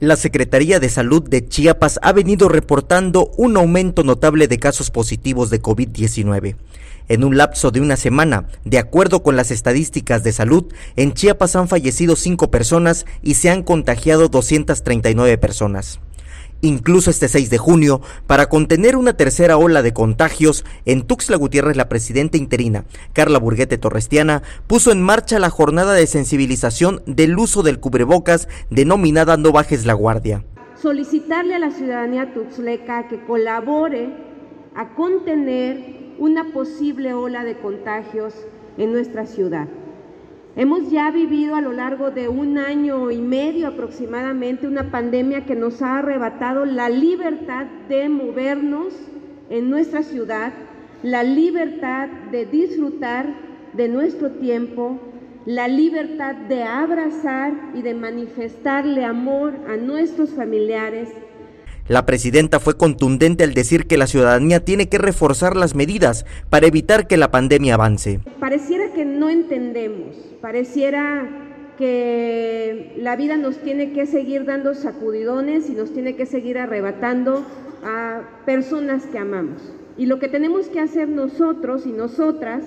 La Secretaría de Salud de Chiapas ha venido reportando un aumento notable de casos positivos de COVID-19. En un lapso de una semana, de acuerdo con las estadísticas de salud, en Chiapas han fallecido 5 personas y se han contagiado 239 personas. Incluso este 6 de junio, para contener una tercera ola de contagios, en Tuxtla Gutiérrez la presidenta interina, Carla Burguete Torrestiana, puso en marcha la jornada de sensibilización del uso del cubrebocas denominada No Bajes la Guardia. Solicitarle a la ciudadanía tuxtleca que colabore a contener una posible ola de contagios en nuestra ciudad. Hemos ya vivido a lo largo de un año y medio aproximadamente una pandemia que nos ha arrebatado la libertad de movernos en nuestra ciudad, la libertad de disfrutar de nuestro tiempo, la libertad de abrazar y de manifestarle amor a nuestros familiares. La presidenta fue contundente al decir que la ciudadanía tiene que reforzar las medidas para evitar que la pandemia avance. Pareciera que no entendemos, pareciera que la vida nos tiene que seguir dando sacudidones y nos tiene que seguir arrebatando a personas que amamos. Y lo que tenemos que hacer nosotros y nosotras,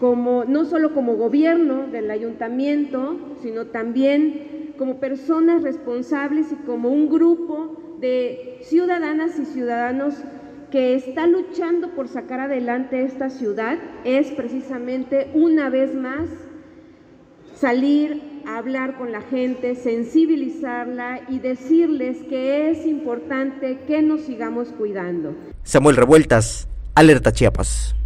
no solo como gobierno del ayuntamiento, sino también como personas responsables y como un grupo de ciudadanas y ciudadanos que está luchando por sacar adelante esta ciudad, es precisamente una vez más salir a hablar con la gente, sensibilizarla y decirles que es importante que nos sigamos cuidando. Samuel Revueltas, Alerta Chiapas.